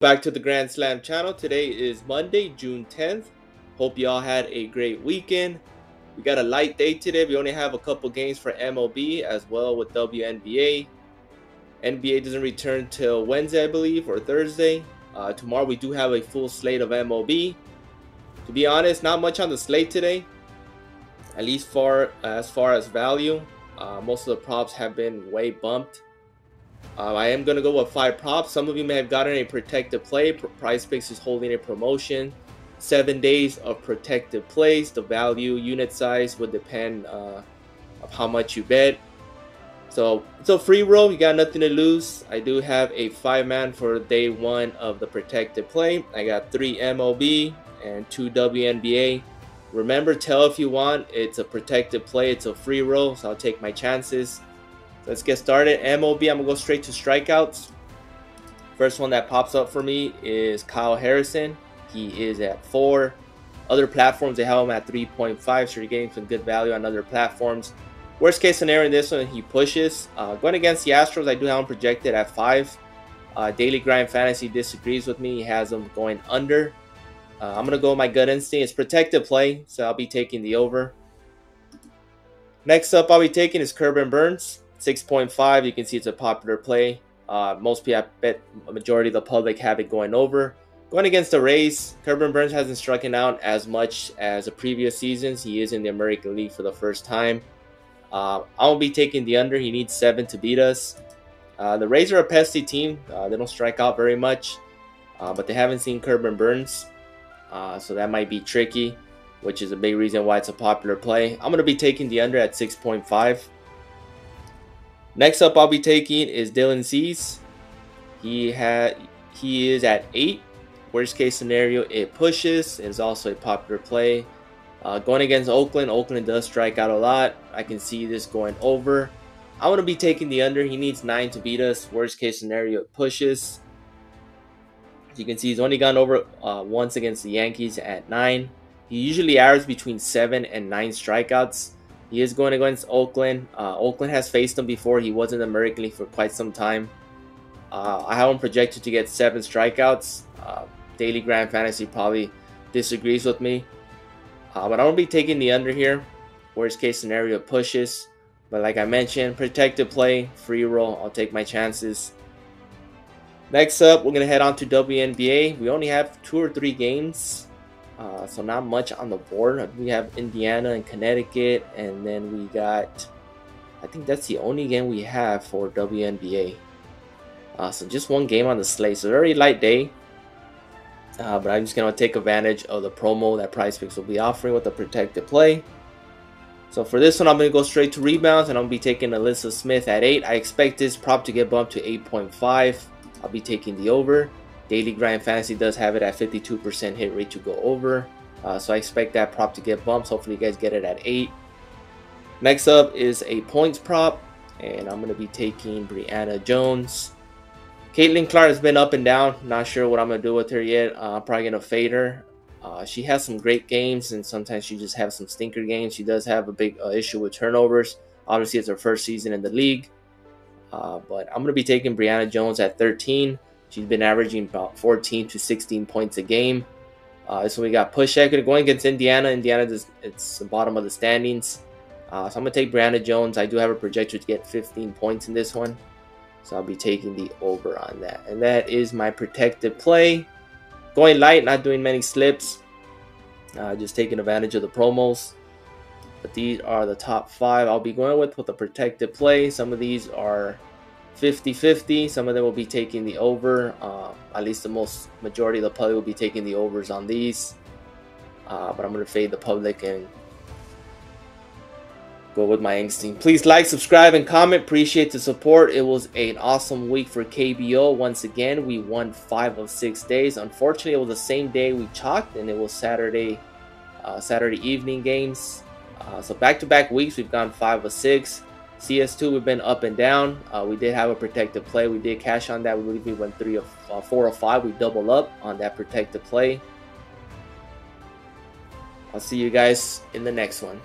Back to the Grand Slam channel. Today is Monday, June 10th. Hope y'all had a great weekend. We got a light day today. We only have a couple games for MLB as well with WNBA. NBA doesn't return till Wednesday, I believe, or Thursday. Tomorrow we do have a full slate of MLB. To be honest, not much on the slate today, at least as far as value. Most of the props have been way bumped. I am going to go with 5 props. Some of you may have gotten a protected play. PrizePicks is holding a promotion. 7 days of protected plays. The value unit size would depend on how much you bet. So it's a free roll. You got nothing to lose. I do have a 5-man for day 1 of the protected play. I got 3 MLB and 2 WNBA. Remember, tell if you want. It's a protected play. It's a free roll, so I'll take my chances. Let's get started. MLB, I'm going to go straight to strikeouts. First one that pops up for me is Kyle Harrison. He is at 4. Other platforms, they have him at 3.5, so you're getting some good value on other platforms. Worst case scenario in this one, he pushes. Going against the Astros, I do have him projected at 5. Daily Grind Fantasy disagrees with me. He has him going under. I'm going to go with my gut instinct. It's protected play, so I'll be taking the over. Next up I'll be taking is Corbin Burns. 6.5, you can see it's a popular play. Most people, I bet a majority of the public have it going over. Going against the Rays, Corbin Burns hasn't struck out as much as the previous seasons. He is in the American League for the first time. I won't be taking the under. He needs 7 to beat us. The Rays are a pesky team. They don't strike out very much, but they haven't seen Corbin Burns. So that might be tricky, which is a big reason why it's a popular play. I'm going to be taking the under at 6.5. Next up I'll be taking is Dylan Cease. He is at 8. Worst case scenario, it pushes. It's also a popular play. Going against Oakland. Oakland does strike out a lot. I can see this going over. I'm going to be taking the under. He needs 9 to beat us. Worst case scenario, it pushes. As you can see, he's only gone over once against the Yankees at 9. He usually averages between 7 and 9 strikeouts. He is going against Oakland. Oakland has faced him before. He was in the American League for quite some time. I have him projected to get 7 strikeouts. Daily Grand Fantasy probably disagrees with me. But I'm going to be taking the under here. Worst case scenario, pushes. But like I mentioned, protected play, free roll. I'll take my chances. Next up, we're going to head on to WNBA. We only have 2 or 3 games. So not much on the board. We have Indiana and Connecticut, and then we got, I think that's the only game we have for WNBA. So just one game on the slate. So very light day, but I'm just going to take advantage of the promo that PrizePicks will be offering with the protected play. So for this one, I'm going to go straight to rebounds, and I'm going to be taking Alyssa Smith at 8. I expect this prop to get bumped to 8.5. I'll be taking the over. Daily Grind Fantasy does have it at 52% hit rate to go over. So I expect that prop to get bumped. Hopefully you guys get it at 8. Next up is a points prop, and I'm going to be taking Brianna Jones. Caitlin Clark has been up and down. Not sure what I'm going to do with her yet. I'm probably going to fade her. She has some great games, and sometimes she just has some stinker games. She does have a big issue with turnovers. Obviously, it's her first season in the league. But I'm going to be taking Brianna Jones at 13. She's been averaging about 14 to 16 points a game. So we got push equity going against Indiana. It's the bottom of the standings. So I'm going to take Brianna Jones. I do have a projector to get 15 points in this one. So I'll be taking the over on that. And that is my protected play. Going light, not doing many slips. Just taking advantage of the promos. But these are the top 5 I'll be going with the protected play. Some of these are 50-50. Some of them will be taking the over. At least the majority of the public will be taking the overs on these. But I'm going to fade the public and go with my instinct. Please like, subscribe, and comment. Appreciate the support. It was an awesome week for KBO. Once again, we won 5 of 6 days. Unfortunately, it was the same day we chalked, and it was Saturday evening games. So back-to-back weeks, we've gone 5 of 6. CS2, we've been up and down. We did have a protected play. We did cash on that. We believe we went 4 of 5. We double up on that protected play. I'll see you guys in the next one.